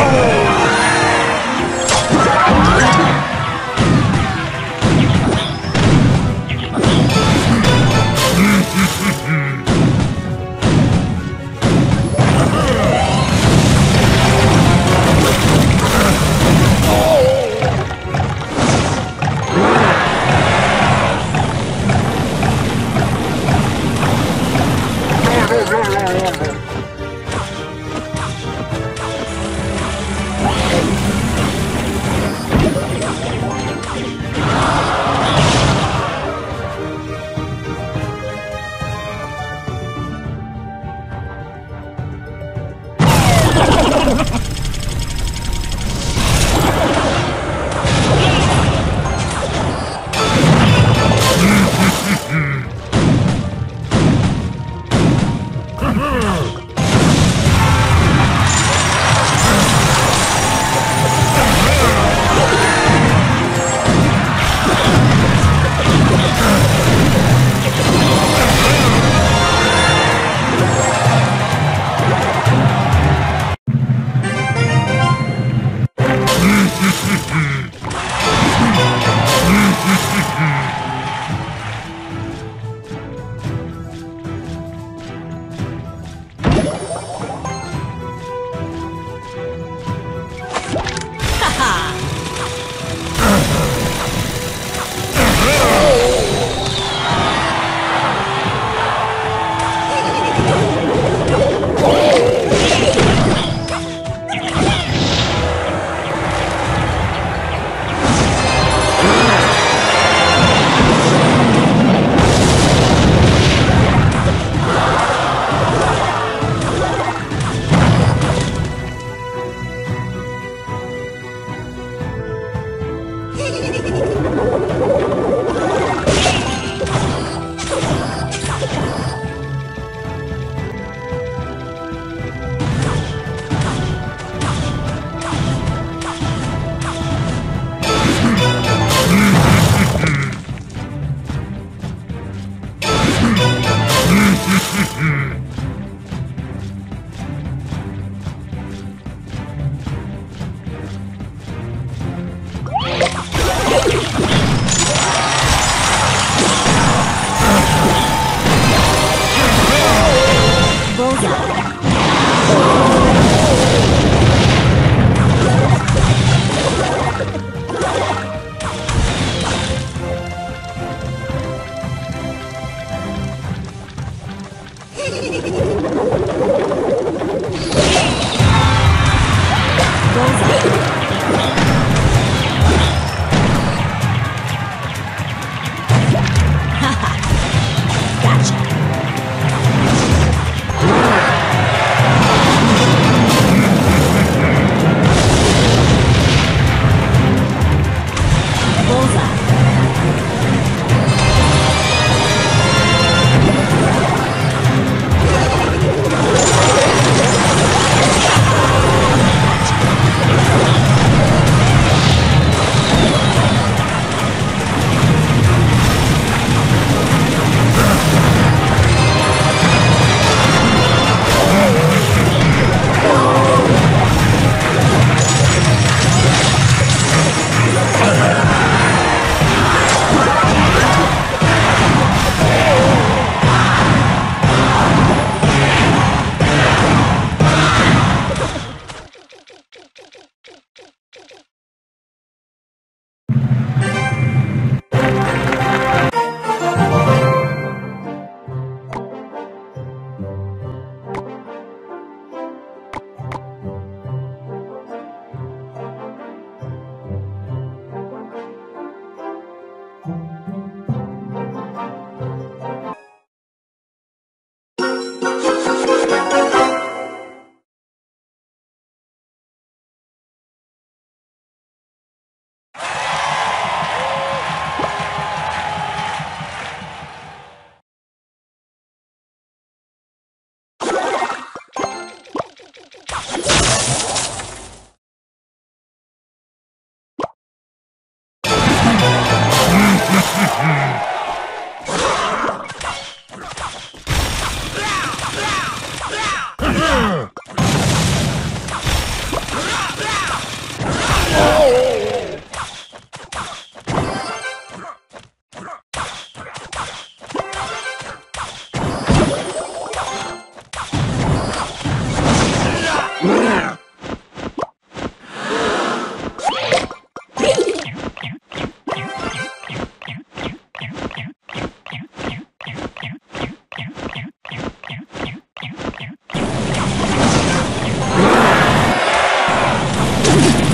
Blah!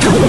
Yeah.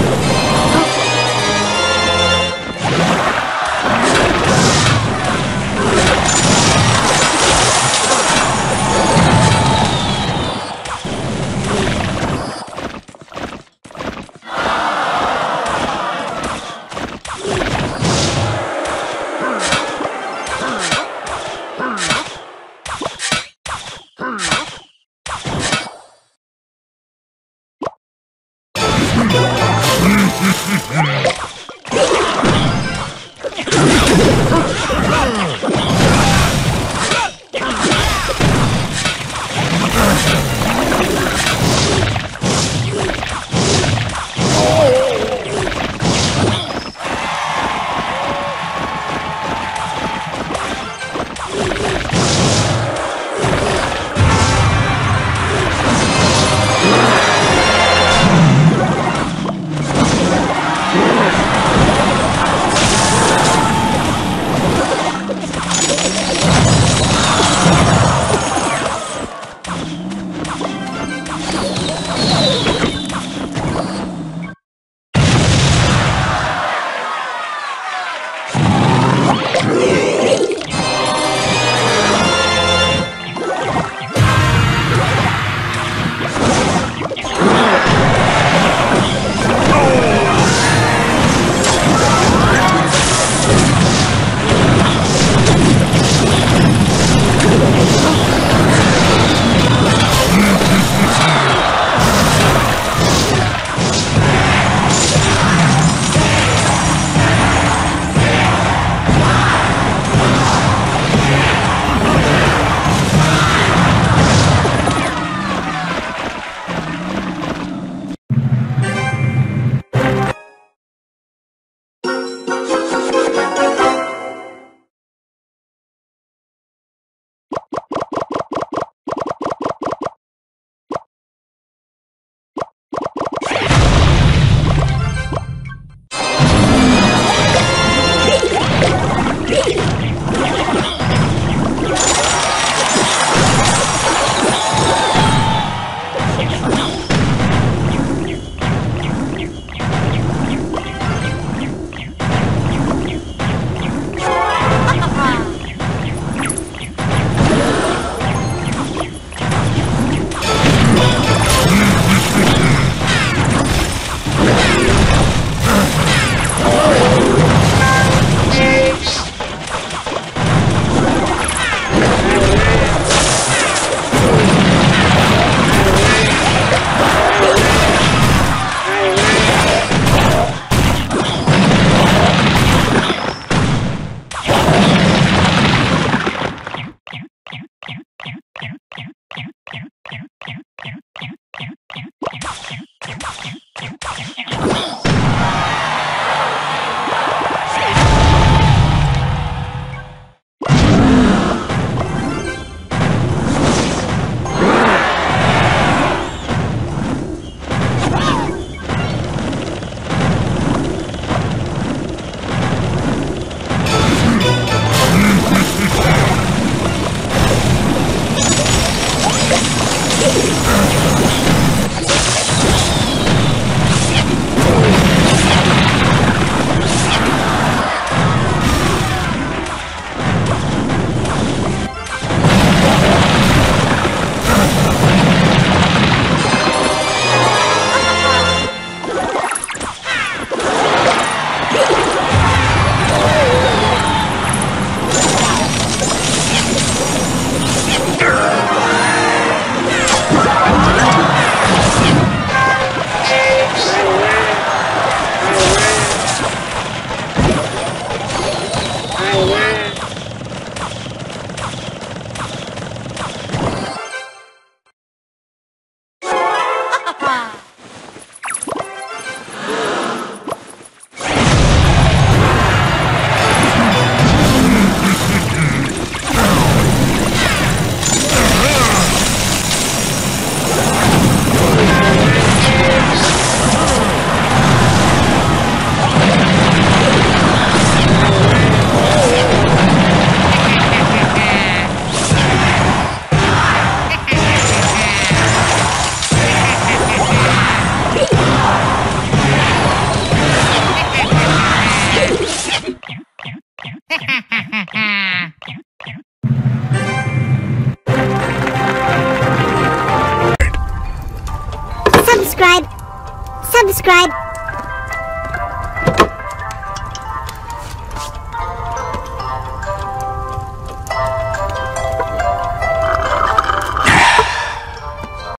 subscribe.